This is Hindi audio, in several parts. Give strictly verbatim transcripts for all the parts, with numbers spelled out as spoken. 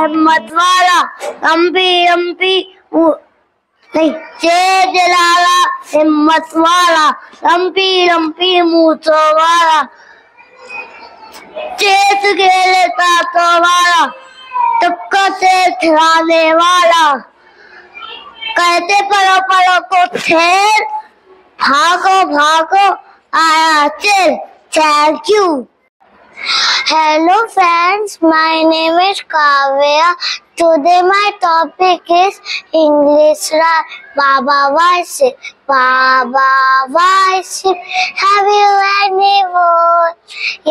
அஹ்மத்வாலா அம்பி அம்பி ஜெயலாலா ஹிம்மத்வாலா அம்பி அம்பி மூச்சோவாலா चेत गेले तो वाला तुक्का से ठहराने वाला कहते परो परो को ठेर भागो भागो आया चेल thank you. Hello friends, my name is Kavya. Today my topic is English rhyme. Baba worship, Baba worship. Have you any wood?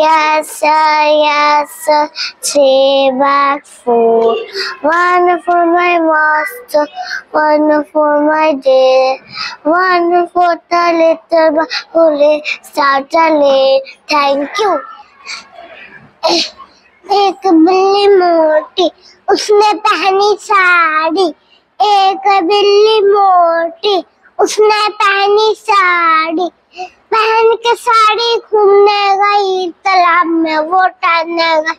Yes sir, yes sir. Three back four. One for my master, one for my dear, one for the little boy who started late. Thank you. एक बिल्ली मोटी उसने पहनी साड़ी, एक बिल्ली मोटी उसने पहनी साड़ी, पहन के साड़ी घूमने गई तालाब में वो टहलने गई,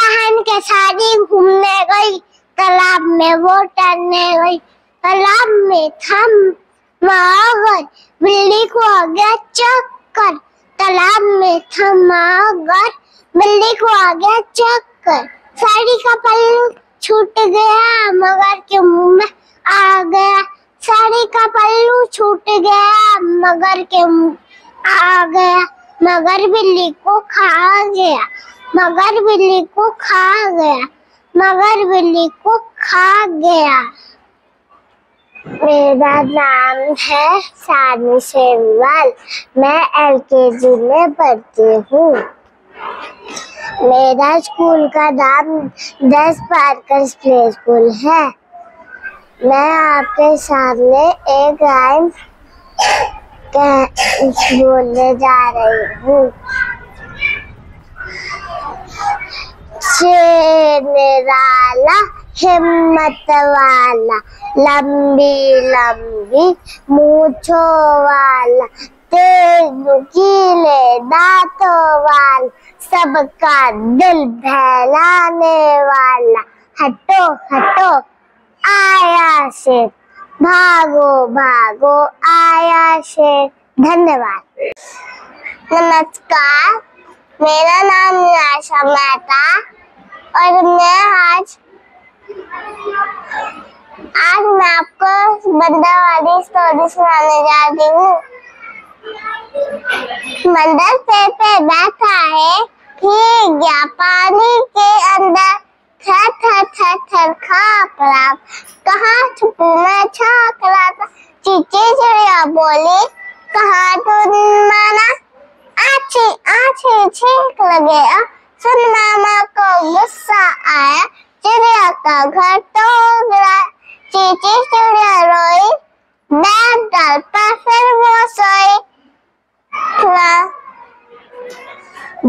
पहन के साड़ी घूमने गई तालाब में वो टहलने गई, तालाब में थम मगर बिल्ली को आ गया चक्कर, तालाब में थम मगर बिल्ली को आ गया चक्कर, साड़ी का पल्लू छूट गया मगर के मुंह में आ गया, साड़ी का पल्लू छूट गया मगर के मुंह आ गया, मगर बिल्ली को खा गया, मगर बिल्ली को खा गया, मगर बिल्ली को खा गया। मेरा नाम है सानी सेमवाल, मैं एल के जी में पढ़ती हूँ। मेरा स्कूल का नाम दस पार्कर्स प्ले स्कूल है। मैं आपके सामने एक राइम बोलने जा रही हूँ। शेर निराला हिम्मत वाला, लंबी लंबी मूंछों वाला, तेज नुकीले दांतों वाला, सबका दिल बहलाने वाला, हटो हटो आया शेर, भागो भागो आया शेर। धन्यवाद। नमस्कार, मेरा नाम निराशा मेहता और मैं आज आज मैं आपको बंदावाली स्टोरी सुनाने जा रही हूँ। मंदिर पे पे बैठा है ठीक गया पानी के अंदर, थर थर थर थर कांप रहा, कहाँ छुपू मैं झांक रहा था, चीची चिड़िया बोली कहाँ तुम माना, आछी आछी छींक लगे, सुन मामा को गुस्सा आया, चिड़िया का घर तोड़ गया, चीची चिड़िया रोई, बैग डाल पर फिर वो सोई।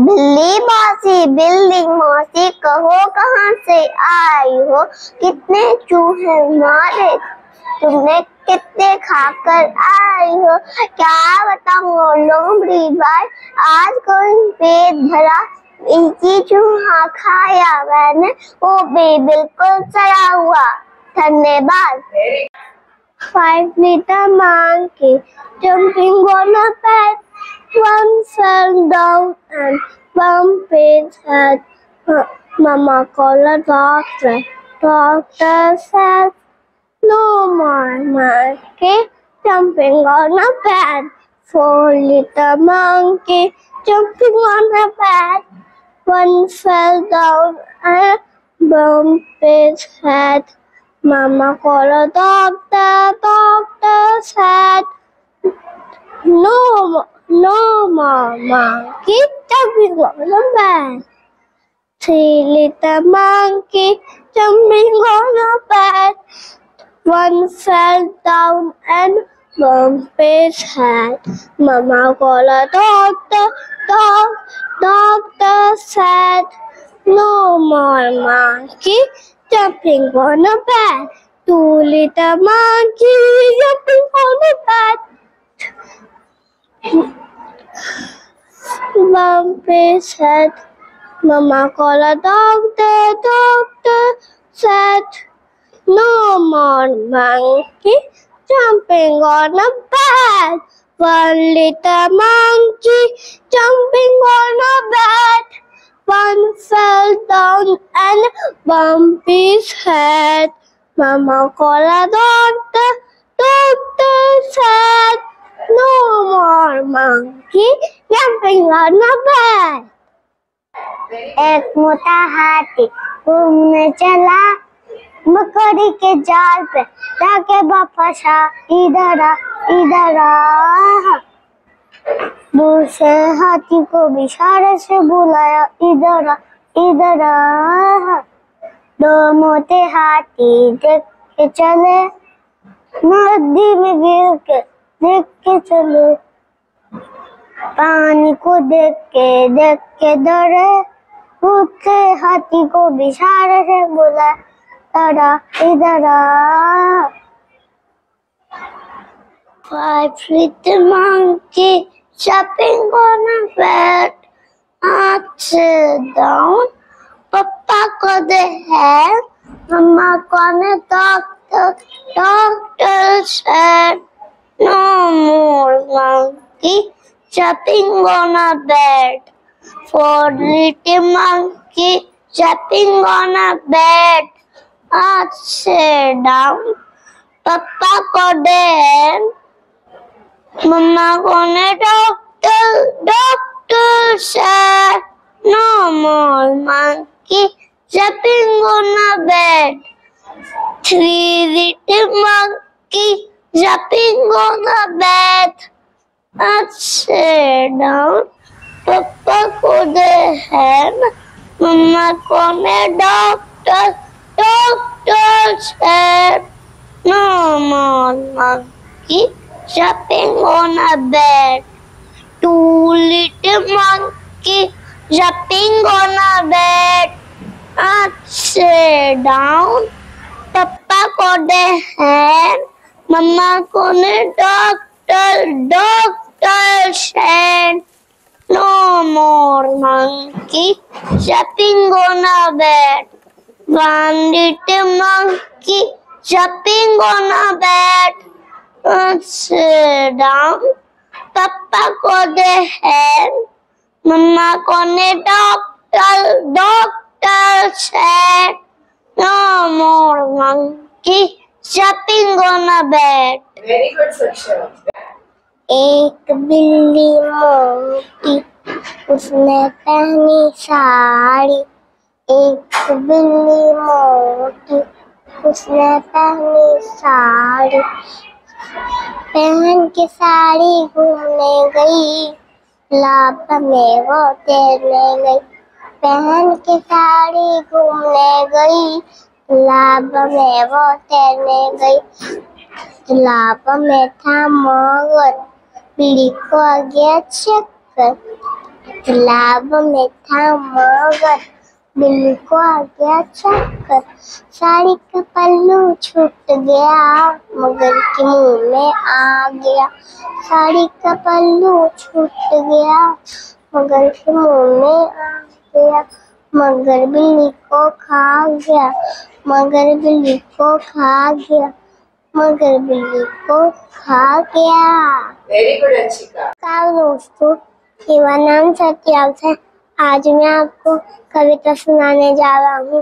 बिल्ली मौसी बिल्डिंग मौसी कहो कहाँ से आई हो, कितने चूहे मारे तुमने, कितने खाकर आई हो, क्या बताऊँ लोमड़ी भाई आज कोई पेट भरा, इसी चूहा खाया मैंने, वो भी बिल्कुल सड़ा हुआ। धन्यवाद। Five little monkeys jumping on a pad, one fell down and bumped its head. Mama called a doctor. Doctor said, "No more monkey jumping on a bed." Four little monkey jumping on a bed. One fell down and bumped its head. Mama called a doctor. Doctor said, "No more." No more monkey jumping on a bed. Three little monkey jumping on a bed. One fell down and bumped his head. Mama called a doctor. Doc, doctor said, "No more monkey jumping on a bed." Two little monkey jumping on a bed. Bumped his head. Mama called a doctor. Doctor said no more monkey jumping on a bat. One little monkey jumping on a bat. One fell down and bumped his head. Mama called a doctor. Doctor said, no more monkey jumping on a bat. एक मोटा हाथी घूमने चला मकड़ी के जाल पे जाके वापस आ इधर आ इधर आ दूसरे हाथी को भी इशारे से बुलाया इधर आ इधर आ दो मोटे हाथी देख के चले नदी में गिर के देख के चले पानी को देख के देख के डरे दूसरे हाथी को भी इशारे से बुलाया इधर आ इधर आ Five little monkey jumping on a bed. Aunt sit down. Papa got the hand. Mama called a doctor. Doctor said, no more monkey jumping on a bed. Four little monkey jumping on a bed. Aunt sit down. Papa got the hand. Mama called a doctor, doctor said, no more monkey jumping on a bed. Three little monkey jumping on a bed. I sat down, Papa called a hand, Mama called a doctor, doctor said, no more monkey jumping on a bed. Two little monkey jumping on a bed. Aunt sit down. Papa called a hand. Mama called a doctor. Doctor said, no more monkey jumping on a bed. One little monkey jumping on a bed. Aunt sit down. Papa called a hand. Mama called a doctor. Doctor said, no more monkey jumping on a bed. Very good, Saksha. एक बिल्ली मोटी उसने पहनी साड़ी. एक बिल्ली मोटी उसने पहनी साड़ी. पहन के साड़ी घूमने गई लाभ में वो तैरने गई. पहन के साड़ी घूमने गई लाभ में वो तैरने गई. लाभ में था मोर बिल्ली को आ गया चक्कर. लाभ में था मोर बिल्ली को आ गया चक्कर. साड़ी का पल्लू छूट गया मगर के मुंह में आ गया. साड़ी का पल्लू छूट गया मगर के मुंह में आ गया. मगर बिल्ली को खा गया मगर बिल्ली को खा गया मगर बिल्ली को खा गया. Very good Anshika. दोस्तों मेरा नाम सत्याल है. आज मैं आपको कविता सुनाने जा रहा हूँ.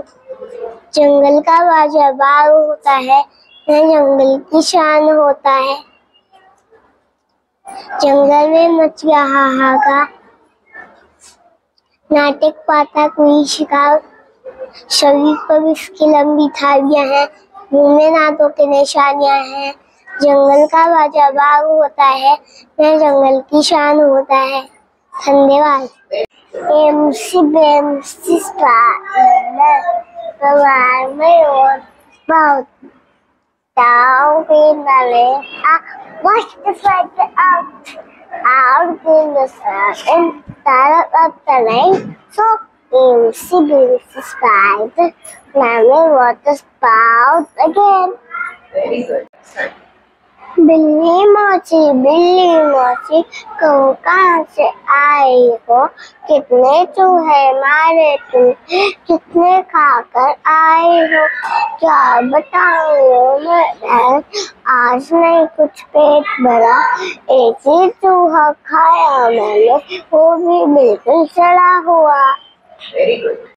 जंगल का बाजा बार होता है न जंगल की शान होता है. जंगल में मच गया हाहाकार नाटक पाता कोई शिकार. शरीर पर इसकी लंबी थालियां हैं घूमे नातों के निशानियां हैं. जंगल का बाजा बार होता है न जंगल की शान होता है. धन्यवाद. एमसी बेमसी स्टार में और बहुत दाव बिनले आ watch the fight out out in the sun and तारक up the line. So itsy bitsy star में water spout again. Very good. बिल्ली मोची बिल्ली मोची कौआ कहाँ से आई हो, कितने चूहे मारे तुम कितने खाकर आए हो। क्या बताऊं मैं बहन, आज नहीं कुछ पेट भरा, एक ही चूहा खाया मैंने वो भी बिल्कुल सड़ा हुआ। Very good.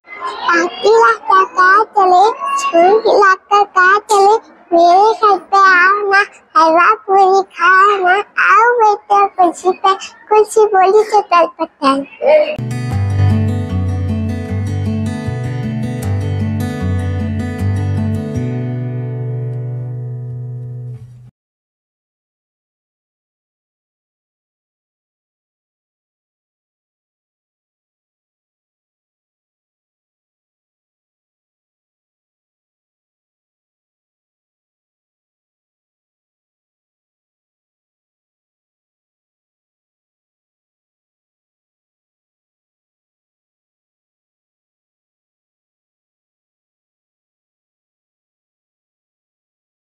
लाता का चले लाता का चले मेरे घर पे आओ ना, हलवा पूरी खाओ ना, आओ बैठो कुर्सी पे, कुर्सी बोली तो तल पटल।